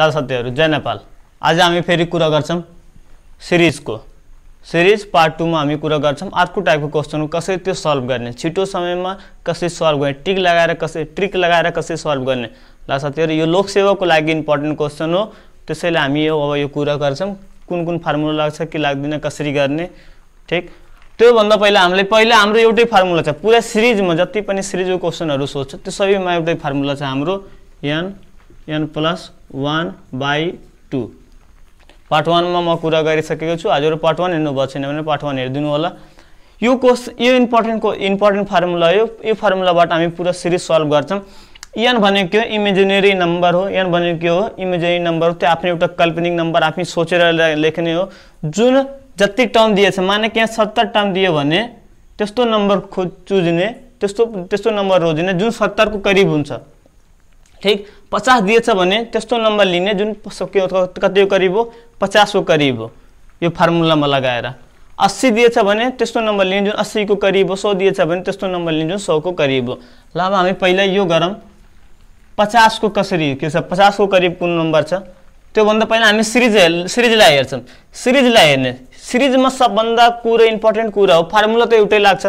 ल साथीहरु जय नेपाल। आज हामी फेरि कुरा गर्छौं सीरीज को। सीरीज पार्ट 2 में हामी कुरा गर्छौं अर्को टाइप को क्वेश्चन कसरी त्यो सल्भ गर्ने, छिटो समय में कसरी सल्भ गर्ने, ट्रिक लगाएर कसरी सल्भ गर्ने। ल साथीहरु यो लोकसेवा को लागि इम्पोर्टेन्ट क्वेश्चन हो, त्यसैले हामी अब यो कुरा गर्छौं कुन फर्मुला लाग्छ कि लाग्दैन कसरी गर्ने। ठीक, त्यो भन्दा पहिला हामीले हाम्रो एउटै फर्मुला छ, पूरा सीरीज में जति पनि सीरीज को क्वेश्चनहरु सोध्छ त्यो सबैमा एउटै फर्मुला छ हाम्रो n n + 1/2। पार्ट 1 में म कुरा गरिसकेको छु, हजुर पार्ट 1 हेर्नु भएको छैन भने पार्ट 1 हेर्दिनु होला। यो क्वेश्चन यो इम्पोर्टेन्ट फर्मुला हो, यो फर्मुलाबाट हामी पूरा सीरीज सल्भ गर्छौं। n भनेको के हो, इमेजिनरी नंबर हो। n भनेको के हो, इमेजिनरी नंबर हो, त्यो आफ्नो एउटा काल्पनिक नंबर आफै सोचेर लेख्ने हो। जुन जति टर्म दिए छ, माने के 70 टर्म दिए भने त्यस्तो नंबर खोज्ने, त्यस्तो नंबर खोज्ने जुन 70 को करीब हुन्छ। ठीक, 50 दिए छ भने त्यस्तो नंबर लिने जुन कति करीब हो, 50 को करीब हो, यो फर्मुलामा लगाएर। 80 दिए छ भने त्यस्तो नंबर लिने जुन 80 को करीब हो। 100 दिए छ भने त्यस्तो नंबर लिने जुन 100 को करीब हो। ल अब हामी पहिला यो गरौं 50 को कसरी के छ, 50 को करीब कुन नंबर छ त्यो भन्दा पहिला हामी सीरीजलाई हेर्छौं। सीरीजलाई हेर्ने, सीरीजमा सबभन्दा कुरा इम्पोर्टेन्ट कुरा हो, फर्मुला त एउटै लाग्छ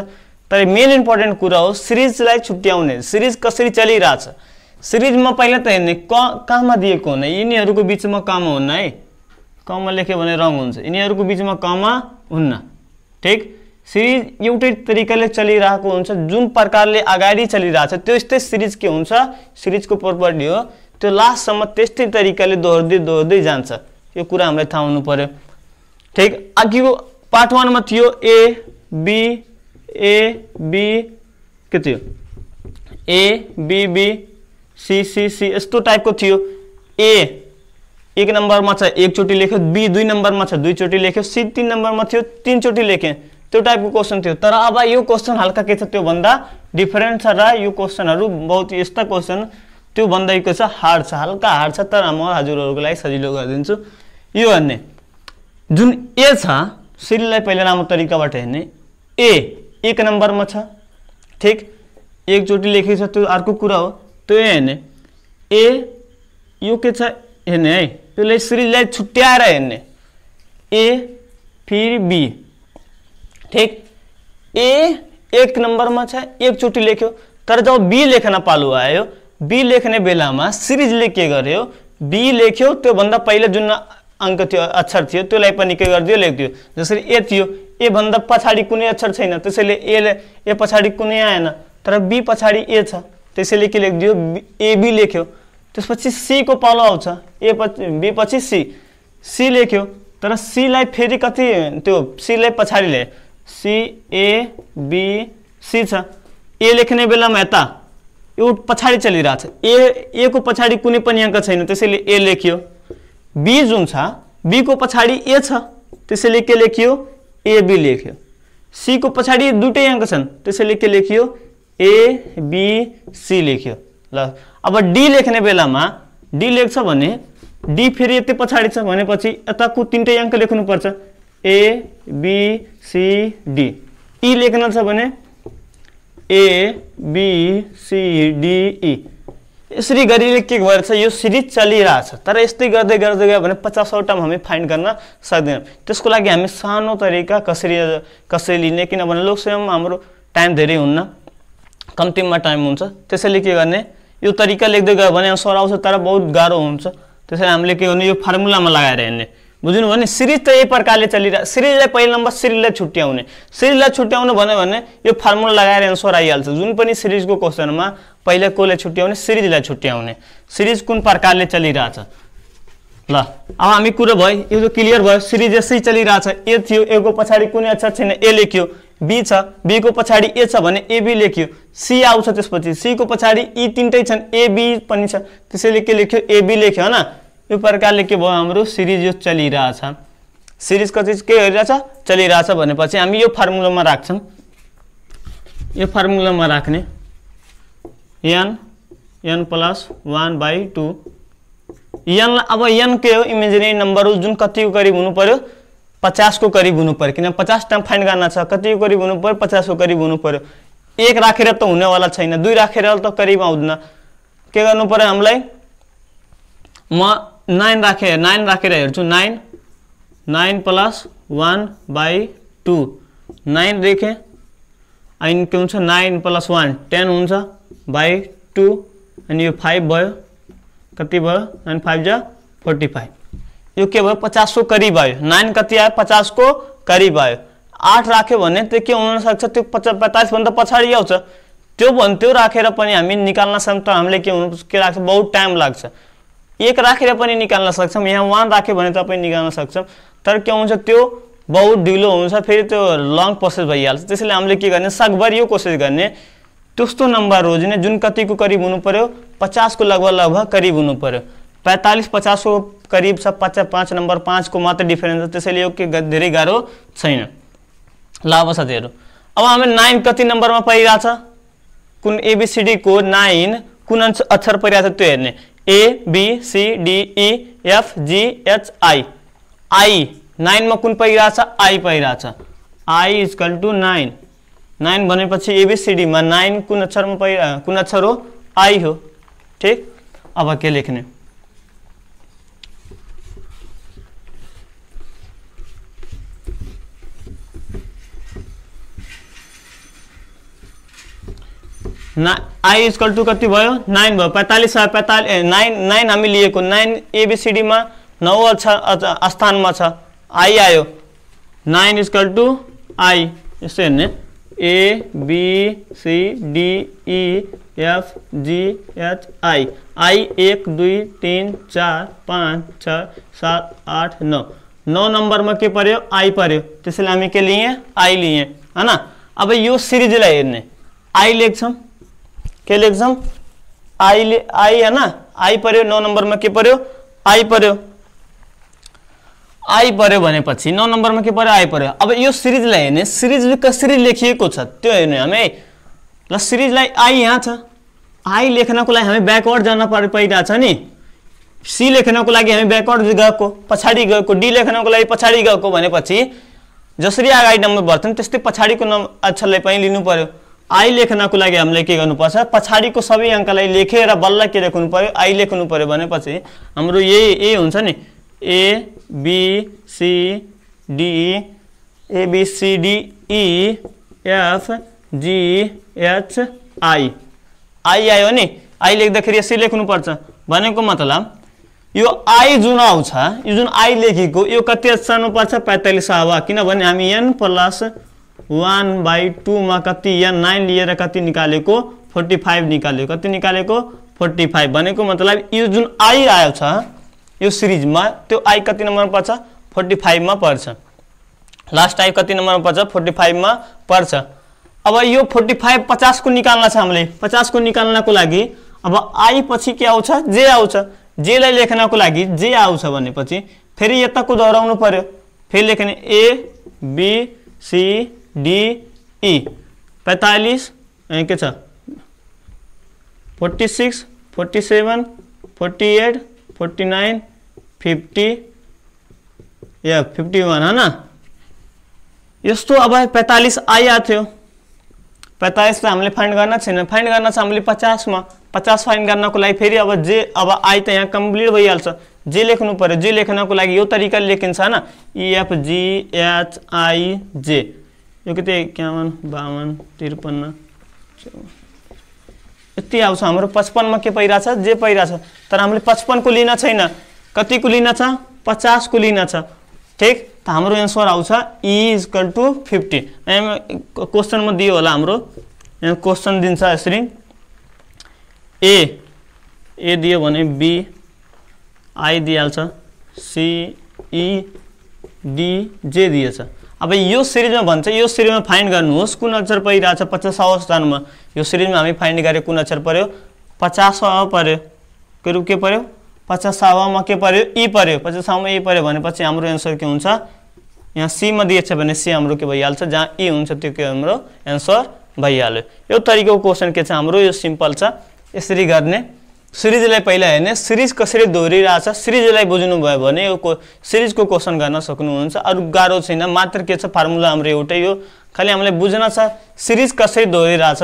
तर मेन इम्पोर्टेन्ट कुरा हो सीरीजलाई छुट्याउने। सीरीज कसरी चलिरहेछ, सीरीजमा पहिला त हेर्ने कमा दिएको हुन, यिनीहरुको बीचमा कमा हुन्न है, कमा लेख्यो भने रङ हुन्छ, यिनीहरुको बीचमा कमा हुन्न। ठीक, सीरीज एउटै तरिकाले चलिरहेको हुन्छ, जुन प्रकारले अगाडि चलिरहेछ त्यस्तै सीरीज के हुन्छ, सीरीजको प्रॉपर्टी हो, त्यो लास्टसम्म त्यस्तै तरिकाले दोहोर्दै जान्छ। यो कुरा हामीलाई थाहा हुनु पर्यो। ठीक, अघिको पार्ट 1 मा थियो a b के थियो, a b b c c c यस्तो टाइपको थियो। a एक नम्बरमा छ एकचोटी लेख्यो, b दुई नम्बरमा छ दुईचोटी लेख्यो, c तीन नम्बरमा थियो तीनचोटी लेखे, त्यो टाइपको क्वेश्चन थियो। तर अब यो क्वेश्चन हल्का के छ त्यो भन्दा डिफरेन्ट छ, र यो क्वेश्चनहरु बहुत यस्ता क्वेश्चन त्यो भन्दा के छ हार्ड छ, हल्का हार्ड छ, तर म हजुरहरुको लागि सजिलो गरिदिन्छु। यो भन्ने जुन ए छ सिरीजलाई पहिला राम्रो तरिकाबाट हेर्ने, ए एक नम्बरमा छ, ठीक एकचोटी लेखेको छ त्यो अर्को कुरा हो, त्यो हेर्ने ए यो के छ हेर्ने है, त्यसले सिरीजलाई छुट्याएर हेर्ने ए फिर बी। ठीक, ए एक नम्बरमा छ एकचोटी लेख्यो, तर जब बी लेख्न पालो आयो, बी लेख्ने बेलामा सीरीजले के गर्यो, बी लेख्यो त्यो भन्दा पहिले जुन अंक थियो अक्षर थियो त्यसलाई पनि के गर्दियो लेख्दियो। जसरी ए थियो, ए भन्दा पछाडी कुनै अक्षर छैन, त्यसैले ए पछाडी कुनै आएन, तर बी पछाडी ए छ, त्यसैले के लेख्दियो ए बी लेख्यो। त्यसपछि सी को पालो आउँछ, ए पछि बी पछि सी, सी लेख्यो, तर सी लाई फेरि कति त्यो सी लाई पछाडी ले सी ए बी सी छ, ए लेख्ने बेलामा यता यो पछाडी चलिरहेछ, ए को पछाडी कुनै पनि अंक छैन त्यसैले ए लेख्यो, बी जुन छ बी को पछाडी ए छ त्यसैले के लेख्यो ए बी लेख्यो, सी को पछाडी दुईटै अंक छन् त्यसैले के लेख्यो ए बी सी लेख्यो। ल अब डी लेख्ने बेलामा डी लेख्छ भने डी फेरि यतै पछाडी छ भनेपछि यताको तीनटै अंक लेख्नु पर्छ ए बी सी डी। ई लेख्न छ भने ए बी सी डी ई, यसरी गरेर के गर्छ यो सीरीज चलिरहेछ। तर यस्तै गर्दै गर्दै गयो भने 50 टर्म हामी फाइन्ड गर्न सक्दैनौँ। त्यसको लागि हामी सानो तरिका कसरी लिने, किनभने लोकसेवामा हाम्रो टाइम धेरै हुन्न, कम्तीमा टाइम हुन्छ, त्यसैले के गर्ने यो तरिका लेख्दै गयो भने आन्सर आउँछ तर बहुत गाह्रो हुन्छ। त्यसैले हामीले के गर्ने यो फर्मुलामा लगाएर हेर्ने, बुझ्नु भने सीरीज त यही प्रकारले चलिरहेको, सीरीजलाई पहिलो नम्बर सीरीजलाई छुट्याउने, सीरीजलाई छुट्याउनु भन्यो भने यो फर्मुला लगाएर आन्सर आइहाल्छ। जुन पनि सीरीजको क्वेश्चनमा पहिला कोले छुट्याउने, सीरीजलाई छुट्याउने, सीरीज कुन प्रकारले चलिरहेछ। ल अब हामी कुरा भयो, यो त क्लियर भयो, सीरीज यसै चलिरहेछ। ए थियो, ए को पछाडी कुनै अक्षर छैन ए लेख्यो, बी छ बी को पछाडी ए छ भने ए बी लेख्यो, सी आउँछ त्यसपछि सी को पछाडी ई तीनटै छन् ए बी पनि छ त्यसैले के लेख्यो ए बी लेख्यो। हैन, यो प्रकारले के भयो हाम्रो सीरीज यो चलिरहेछ। सीरीज कसरी के गरिरहेछ चलिरहेछ भनेपछि हामी यो फर्मुलामा राख्छौं, यो फर्मुलामा राख्ने n n + 1/2। n अब n के हो इमेजिनरी नम्बर हो, जुन कति को करीब हुनु पर्यो 50 को करीब हुनु पर्यो, किन 50 टाइम फाइन्ड गर्न छ, कति को करीब हुनु पर्यो 50 को करीब हुनु पर्यो। एक राखेर त हुने वाला छैन, दुई राखेर त करीब आउँदैन, के गर्नु पर्यो हामीलाई नाइन राखेर हेर्छु। Nine nine plus one by two nine देखें अन के हुन्छ नाइन प्लस वन टेन हुन्छ बाई टू अनि यो फाइव भयो कति भयो नाइन फाइव जा फोर्टी फाइव यो के भयो पचास को करीब आयो। नाइन कति आयो पचास को करीब आयो। आठ राख्यो भने त्यो के हुन सक्छ त्यो पैंतालीस भन्दा पछाडी आउँछ। त्यो भन्थ्यो राखेर पनि हामी निकाल्न सक्छौं। हामीले के लाग्छ बहुत टाइम लाग्छ। एक राखेर पनि निकाल्न सक्छौं। यहाँ वान राख्यो भने तपाईं निकाल्न सक्छौं तर के हुन्छ त्यो बहुत ढिलो हुन्छ फेरि त्यो लङ प्रोसेस भइहाल्छ। त्यसैले हामीले के गर्ने सकभर यो कोशिश गर्ने त्यस्तो नम्बर रोज्ने जुन कतिको करीब हुनु पर्यो 50 को लगभग करीब हुनु पर्यो। 45 50 को करीब छ। 5 नम्बर 5 को मात्र डिफरेन्स छ। त्यसैले यो के धेरै गाह्रो छैन। लाभ साथीहरु अब हामी 9 कति नम्बरमा परिराछ कुन एबीसीडी को 9 कुन अक्षर परिराछ त्यो हेर्ने। A B C D E F G H I I 9 में कुन पाइराछ आई पाइराछ। आई इक्वल टू 9 9 भनेपछि एबीसीडी में 9 कुन अक्षर में कुन अक्षर हो आई हो। ठीक अब के लेख्ने ना आई इक्वल टू कति भयो 9 भयो 45 45 9 9 हामी लिएको 9 एबीसीडी में 9 अक्षर स्थान में छ आई आयो 9 इक्वल टू आई यसो हेर्ने A B C D E F G H I I 1 2 3 4 5 6 7 8 9 9 number में के पर्यो आई पर्यो। त्यसैले हामी के लिए आई लिए है ना। अब यो सिरिजलाई हेर्ने आई लेख्छम के लेख्छम आई ले आई है ना आई पर्यो 9 नंबर में के पर्यो आई पर्यो। आई पर्यो भनेपछि 9 नंबर में के पर्यो आई पर्यो। अब यो सिरिजलाई हेर्ने सिरिज कसरी लेखिएको छ त्यो हेर्ने हामी ल सिरिजलाई आई यहाँ छ। आई लेख्नको लागि हामी ब्याकवर्ड जान परिरहेको छ नि। सी लेख्नको लागि हामी ब्याकवर्ड गएको पछाडी गएको डी लेख्नको लागि पछाडी गएको भनेपछि जसरी अगाडि नम्बर बढ्छन् त्यस्तै पछाडीको अक्षरलाई पनि लिनु पर्यो। आई लेख्नको लागि हामीले के गर्नुपर्छ पछाडीको सबै अंकलाई लेखेर बल्ल के लेख्नु पर्यो आई लेख्नु पर्यो भनेपछि हाम्रो यही ए हुन्छ नि A B C D E F G H I I आयो नि। आई लेख्दाखेरि यसरी लेख्नुपर्छ भनेको मतलब यो आई जुन आउँछ यो जुन आई लेखेको यो कति सानो पर्छ 45 आवा किनभने हामी एन प्लस 1 बाई 2 मा कति या 9 लिएर कति निकालेको 45 निकालेको कति निकालेको 45 भनेको मतलब यो जुन आई आयो छ यो सीरीज में तो आई कति नंबर में पर्छ 45 में पर्छ। लास्ट आई कति नंबर में पर्छ 45 में पर्छ। अब यो 45 50 को निकाल्न छ हामीले 50 को निकाल्नको लागि अब आई पछि के आउँछ जे आउँछ जेलाई लेख्नको लागि जे आउँछ भनेपछि फेरि यताको दोहराउनु पर्यो फेरि लेख्ने ए बी सी डी ई 45 के छ 46 47 48 49 50 या 51 है ना। यो अब 45 आई आथ्यो 45 हमें फाइंड करना छेन फाइंड करना हमें 50 में 50 फाइंड करना को फेरि अब जे अब आई तो यहाँ कम्प्लिट भइहाल्छ जे लेख्नु पर्यो जे लेख्नको लागि यो तरिका लेखिन्छ है ना ईएफ जी एच आई जे यो कति 51 52 53 यति आउँछ हाम्रो 55 में के पहिरा छ जे पहिरा छ तर हामीले 55 को लिन छैन कति को लिन छ 50 को लिन छ। ठीक त हाम्रो आन्सर आउँछ e इक्वल टु 50 क्वेश्चन में दियो होला हाम्रो यहाँ क्वेश्चन दिन्छ यसरी ए ए दियो भने B I दिइहाल्छ C E D J दिएछ। अब यो सीरीज में भन्छ यो सीरीज में फाइन्ड गर्नुहोस् कुन अक्षर पहिरा छ 50 औं स्थानमा। यो सीरीज में हामी फाइन्ड गरे कुन अक्षर पर्यो 50 औं पर्यो के रूप के पर्यो 50 औं में के पर्यो ई पर्यो 50 औं में ई पर्यो भनेपछि हाम्रो आन्सर के हुन्छ यहाँ सी में दिएछ भने सी हाम्रो के भइहाल्छ जहाँ ई हुन्छ त्यो के हाम्रो आन्सर भइहाल्यो। यो तरिकाको क्वेशन के छ हाम्रो यो सिम्पल छ। यसरी गर्ने सिरिजलाई पहिला हेर्ने सिरिज कसरी दोहोरिराछ सिरिजलाई बुझ्नु भयो भने यो सिरिजको क्वेशन गर्न सक्नुहुन्छ। अरु गाह्रो छैन मात्र के छ फर्मुला हाम्रो एउटै हो खाली हामीले बुझ्न छ सिरिज कसरी दोहोरिराछ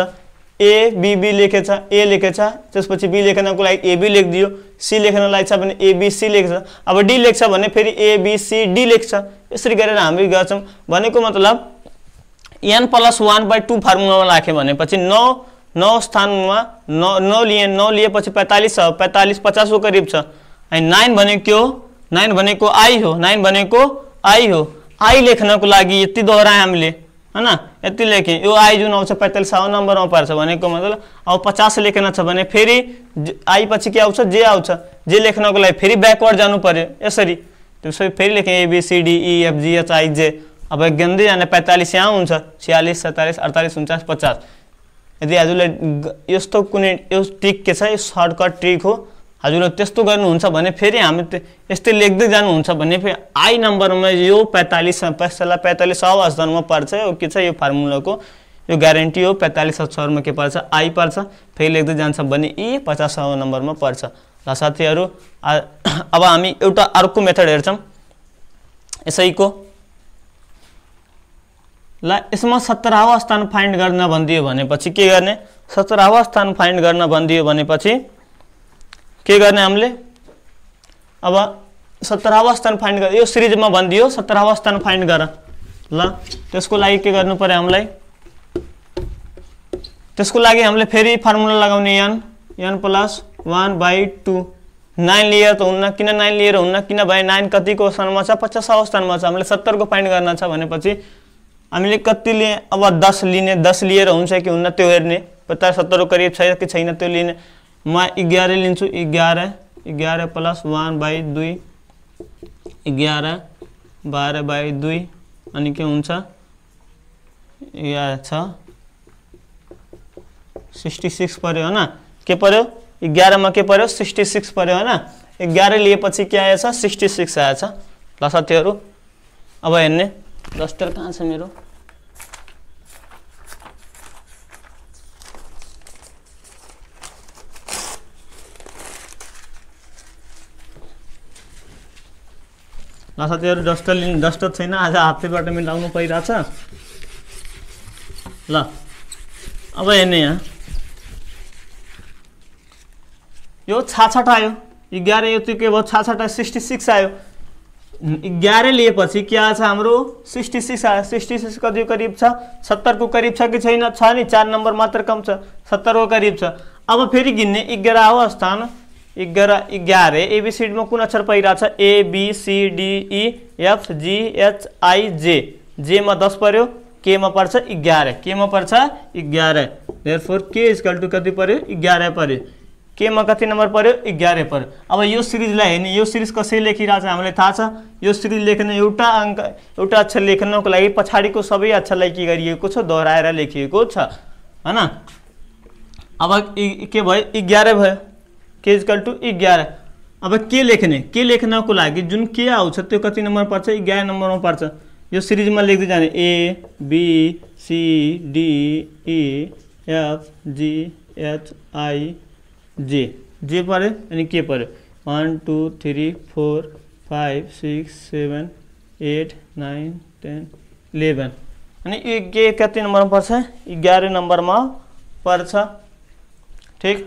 ए बी बी लेखे ए लेखे त्यसपछि बी लेख्नको लागि ए बी लेख दियो सी लेख्नको लागि छ भने ए बी सी लेख्छ अब डी लेख्छ भने फेरि ए बी सी डी लेख्छ यसरी गरेर हामी गर्छौं भनेको मतलब n + 1/2 फर्मुलामा राखे भनेपछि 9 स्थानमा 9 लिएपछि 45 छ 45 50 को करीब छ अनि 9 भनेको के हो 9 भनेको i हो 9 भनेको i हो i लेख्नको लागि यति दोहराए हामीले हैन यति लेखे यो आई जुन आउँछ 45 औं नम्बर मा पर्छ भनेको मतलब अब 50 लेख्न छ भने फेरि आई पछि के आउँछ जे आउँछ जे लेख्नको लागि फेरि ब्याकवर्ड जानु पर्यो यसरी त्यसै फेरि लेखे A B C D E F G H I J अब गन्दै जाने 45 यहाँ हुन्छ 46 47 48 49 50 यदि हजुरले यस्तो कुनै यो ट्रिक के छ यो सर्टकट ट्रिक हो हजुरले त्यस्तो गर्नुहुन्छ भने फेरि हामी यस्तै लेख्दै जानुहुन्छ भने फेरि आई नम्बरमा यो 45 अवस्थामा पर्छ यो के छ यो फर्मुलाको यो ग्यारेन्टी हो 45 अक्षरमा के पर्छ आई पर्छ फेरि लेख्दै जान्छ भने ई 50 औं नम्बरमा पर्छ ल साथीहरु अब हामी एउटा अर्को मेथड हेर्छौं यसैको ला यसमा 17 औं स्थान फाइन्ड गर्न भन्दियो भनेपछि के गर्ने 17 औं स्थान फाइन्ड गर्न भन्दियो भनेपछि के गर्ने हामीले अब 17 औं स्थान फाइन्ड गर्यो यो सिरिजमा भन्दियो 17 औं स्थान फाइन्ड गर ल त्यसको लागि के गर्नु पर्यो हामीलाई त्यसको लागि हामीले फेरि फर्मुला लगाउने n + 1/2 9 लिएर त हुन्न किन 9 लिएर हुन्न किनभने 9 कतिको स्थानमा छ 50 औं स्थानमा छ हामीले 70 को फाइन्ड गर्न छ भनेपछि हामीले कतिले अब 10 लिने 10 लिएर हुन्छ कि हुन्न त्यो हेर्ने 50 70 को करीब छ कि छैन त्यो लिने म 11 लिन्छु 11 + 1/2 11 12/2 अनि के हुन्छ 11 छ 66 पर्यो हैन के पर्यो 11 मा के पर्यो 66 पर्यो हैन 11 लिएपछि के आएछ 66 आएछ ल साथीहरु अब हेर्ने डस्टर कहाँ छ मेरो ल साथीहरु डस्टर छैन आज हातैबाट मैले लाउनु परिराछ ल अब हेर्ने यहाँ यो 66 आयो 11 यो त्यो के भयो 66 66 आयो 11 लिएपछि के आछ हाम्रो 66 आयो 66 कति करीब छ 70 को करीब छ कि छैन छ नि 4 नम्बर मात्र कम छ 70 को करीब छ अब फेरि गिन्ने 11 औं स्थान 11 ए बी सी डी मा कुन अक्षर पहिरा छ A B C D E F G H I J J मा 10 पर्यो के मा पर्छ 11 के मा पर्छ 11 देयरफोर के = कति पर्यो 11 पर्यो के मा कति नम्बर पर्यो 11 पर्यो अब यो सिरिजलाई हेर्ने यो सिरिज कसरी लेखिरा छ हामीलाई थाहा छ यो सिरिज लेख्ने एउटा अंक एउटा अक्षर लेख्नको लागि पछाडीको सबै अक्षरलाई के गरिएको छ दोहराएर लेखिएको छ हैन अब के भयो 11 भयो के = 11 अब के लेख्नको लागि जुन के आउँछ त्यो कति नम्बर पर्छ 11 नम्बरमा पर्छ यो सिरिजमा लेख्दै जाने A B C D E F G H I J J पर्यो अनि के पर्यो 1 2 3 4 5 6 7 8 9 10 11 अनि यो के कति नम्बरमा पर्छ 11 नम्बरमा पर्छ ठीक